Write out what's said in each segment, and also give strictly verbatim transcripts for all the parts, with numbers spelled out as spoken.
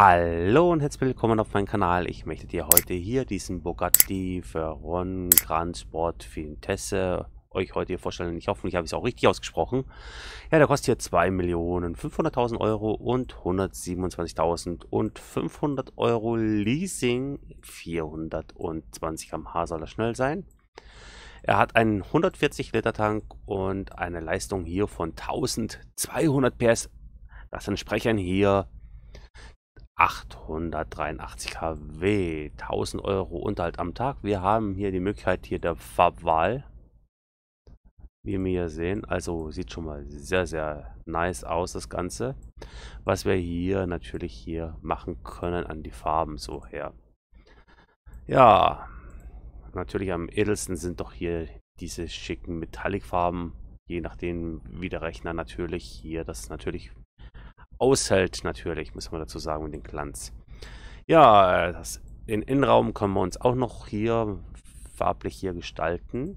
Hallo und herzlich willkommen auf meinem Kanal. Ich möchte dir heute hier diesen Bugatti Veyron Grand Sport Vitesse euch heute hier vorstellen. Ich hoffe, ich habe es auch richtig ausgesprochen. Ja, der kostet hier zwei Millionen fünfhunderttausend Euro und hundertsiebenundzwanzigtausend fünfhundert Euro Leasing. vierhundertzwanzig Kilometer pro Stunde soll er schnell sein. Er hat einen hundertvierzig Liter Tank und eine Leistung hier von eintausendzweihundert P S. Das entsprechen hier achthundertdreiundachtzig Kilowatt, tausend Euro Unterhalt am Tag. Wir haben hier die Möglichkeit hier der Farbwahl, wie wir hier sehen. Also sieht schon mal sehr, sehr nice aus, das Ganze. Was wir hier natürlich hier machen können an die Farben so her. Ja, natürlich am edelsten sind doch hier diese schicken Metallic-Farben. Je nachdem, wie der Rechner natürlich hier das natürlich aushält, natürlich, muss man dazu sagen, mit dem Glanz. Ja, das, den Innenraum können wir uns auch noch hier farblich hier gestalten.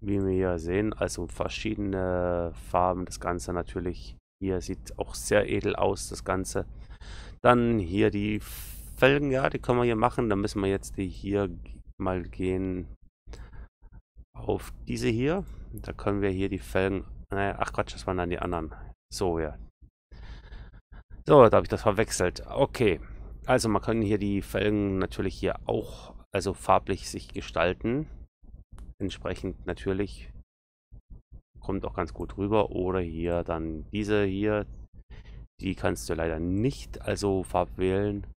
Wie wir hier sehen, also verschiedene Farben, das Ganze natürlich. Hier sieht auch sehr edel aus, das Ganze. Dann hier die Felgen, ja, die können wir hier machen. Da müssen wir jetzt die hier mal gehen auf diese hier. Da können wir hier die Felgen. Ach Quatsch, das waren dann die anderen. So, ja. So, da habe ich das verwechselt. Okay. Also, man kann hier die Felgen natürlich hier auch, also farblich sich gestalten. Entsprechend natürlich. Kommt auch ganz gut rüber. Oder hier dann diese hier. Die kannst du leider nicht, also Farb wählen.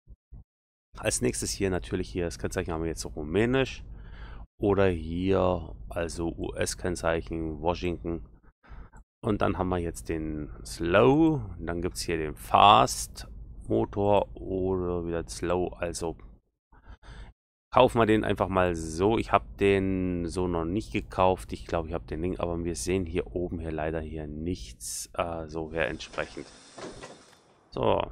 Als nächstes hier natürlich hier, das Kennzeichen haben wir jetzt rumänisch. Oder hier, also U S-Kennzeichen, Washington. Und dann haben wir jetzt den Slow, und dann gibt es hier den Fast Motor oder wieder Slow, also kaufen wir den einfach mal so. Ich habe den so noch nicht gekauft, ich glaube ich habe den Link, aber wir sehen hier oben hier leider hier nichts äh, so her entsprechend. So,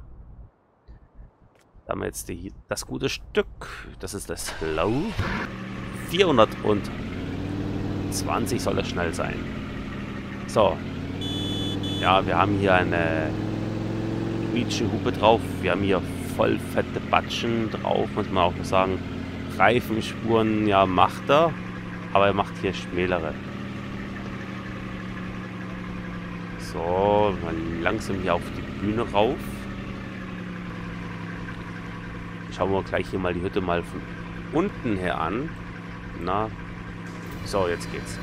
damit jetzt die, das gute Stück, das ist das Slow, vierhundertzwanzig soll es schnell sein. So. Ja, wir haben hier eine Quietsche-Hupe drauf. Wir haben hier voll fette Batschen drauf, muss man auch noch sagen. Reifenspuren, ja, macht er. Aber er macht hier schmälere. So, mal langsam hier auf die Bühne rauf. Schauen wir gleich hier mal die Hütte mal von unten her an. Na, so, jetzt geht's.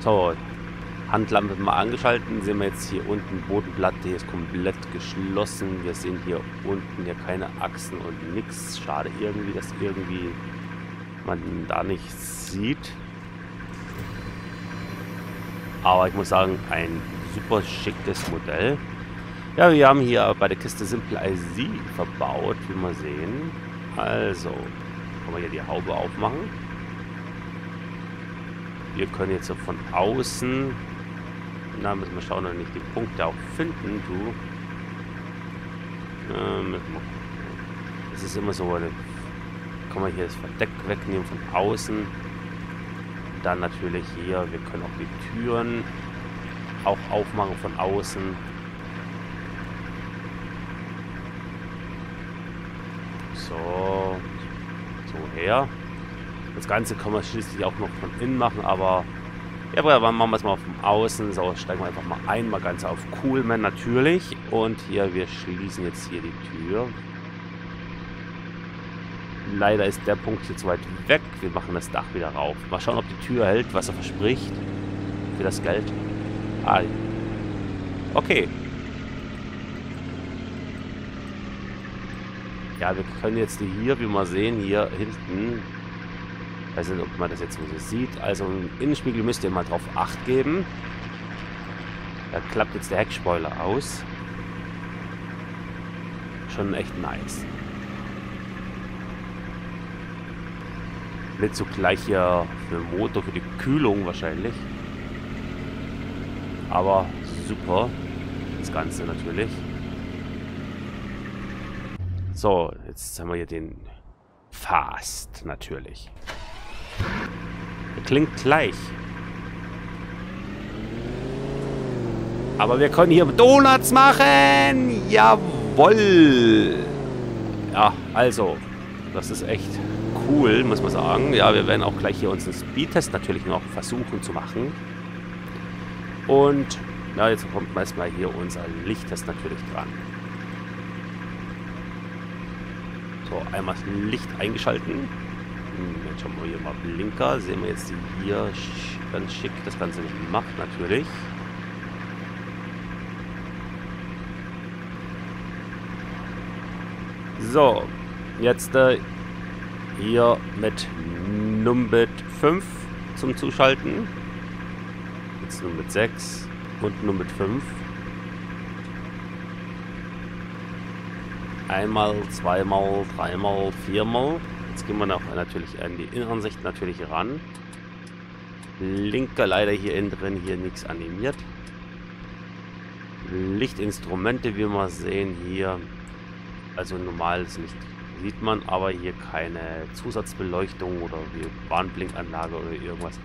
So, Handlampe mal angeschalten, sehen wir jetzt hier unten Bodenplatte, hier ist komplett geschlossen. Wir sehen hier unten ja keine Achsen und nichts. Schade irgendwie, dass irgendwie man da nichts sieht. Aber ich muss sagen, ein super schickes Modell. Ja, wir haben hier bei der Kiste Simple I C verbaut, wie wir sehen. Also, können wir hier die Haube aufmachen. Wir können jetzt so von außen, na, müssen wir schauen, ob wir nicht die Punkte auch finden, du. Ähm, das ist immer so, eine, kann man hier das Verdeck wegnehmen von außen. Dann natürlich hier, wir können auch die Türen auch aufmachen von außen. So, so her. Das Ganze kann man schließlich auch noch von innen machen, aber ja, aber machen wir es mal von außen. So, steigen wir einfach mal ein, mal ganz auf Coolman natürlich. Und hier, wir schließen jetzt hier die Tür. Leider ist der Punkt hier zu weit weg. Wir machen das Dach wieder rauf. Mal schauen, ob die Tür hält, was er verspricht. Für das Geld. Ah, okay. Ja, wir können jetzt hier, wie wir sehen, hier hinten. Ich weiß nicht, ob man das jetzt so sieht. Also im Innenspiegel müsst ihr mal drauf Acht geben. Da klappt jetzt der Heckspoiler aus. Schon echt nice. Mit zugleich hier für Motor, für die Kühlung wahrscheinlich. Aber super. Das Ganze natürlich. So, jetzt haben wir hier den Fast natürlich. Klingt gleich. Aber wir können hier Donuts machen. Jawohl. Ja, also. Das ist echt cool, muss man sagen. Ja, wir werden auch gleich hier unseren Speedtest natürlich noch versuchen zu machen. Und ja, jetzt kommt erstmal hier unser Lichttest natürlich dran. So, einmal das Licht eingeschalten. Jetzt schauen wir hier mal Blinker. Sehen wir jetzt hier ganz schick das Ganze gemacht natürlich. So, jetzt äh, hier mit Numbit fünf zum Zuschalten. Jetzt Numbit sechs und Numbit fünf. Einmal, zweimal, dreimal, viermal. Jetzt gehen wir noch natürlich an die Innenansicht natürlich ran. Linker leider hier innen drin, hier nichts animiert. Lichtinstrumente, wie wir sehen hier. Also normales Licht sieht man, aber hier keine Zusatzbeleuchtung oder Warnblinkanlage oder irgendwas.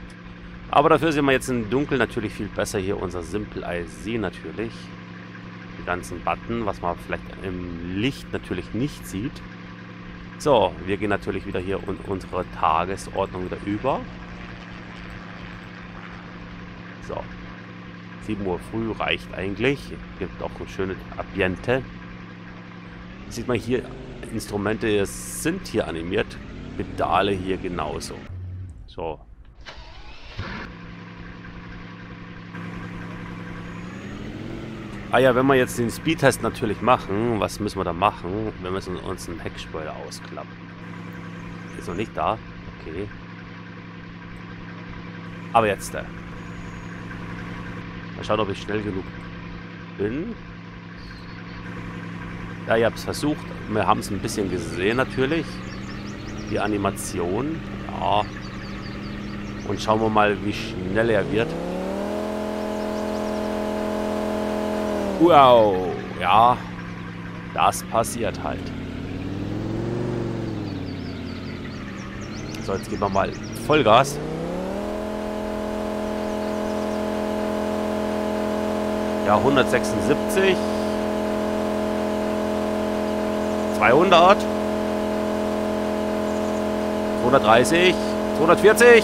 Aber dafür sehen wir jetzt im Dunkeln natürlich viel besser hier unser Simple I C natürlich. Die ganzen Button, was man vielleicht im Licht natürlich nicht sieht. So, wir gehen natürlich wieder hier in unsere Tagesordnung wieder über. So, sieben Uhr früh reicht eigentlich. Gibt auch eine schöne Ambiente. Sieht man hier, Instrumente sind hier animiert, Pedale hier genauso. So. Ah ja, wenn wir jetzt den Speedtest natürlich machen, was müssen wir da machen? Wir müssen uns einen Heckspoiler ausklappen. Ist noch nicht da. Okay. Aber jetzt. Äh. Mal schauen, ob ich schnell genug bin. Ja, ich habe es versucht. Wir haben es ein bisschen gesehen natürlich. Die Animation. Ja. Und schauen wir mal, wie schnell er wird. Wow. Ja. Das passiert halt. So, jetzt geben wir mal Vollgas. Ja, hundertsechsundsiebzig. zweihundert, zweihundertdreißig, zweihundertvierzig,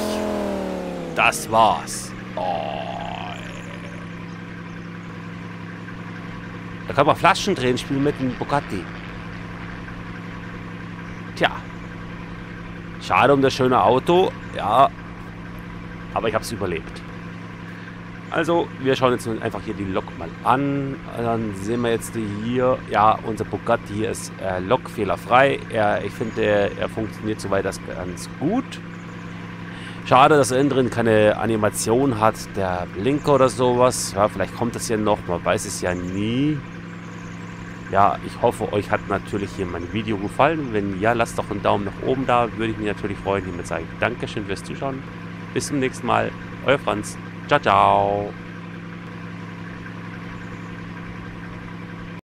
das war's. Oh. Da kann man Flaschen drehen spielen mit dem Bugatti. Tja, schade um das schöne Auto, ja, aber ich habe es überlebt. Also, wir schauen jetzt einfach hier die Lok mal an. Dann sehen wir jetzt die hier, ja, unser Bugatti hier ist äh, lokfehlerfrei. Er, ich finde, er, er funktioniert soweit das ganz gut. Schade, dass er innen drin keine Animation hat, der Blinker oder sowas. Ja, vielleicht kommt das hier noch, man weiß es ja nie. Ja, ich hoffe, euch hat natürlich hier mein Video gefallen. Wenn ja, lasst doch einen Daumen nach oben da. Würde ich mich natürlich freuen, hiermit sagen. Dankeschön fürs Zuschauen. Bis zum nächsten Mal. Euer Franz. Ciao, ciao.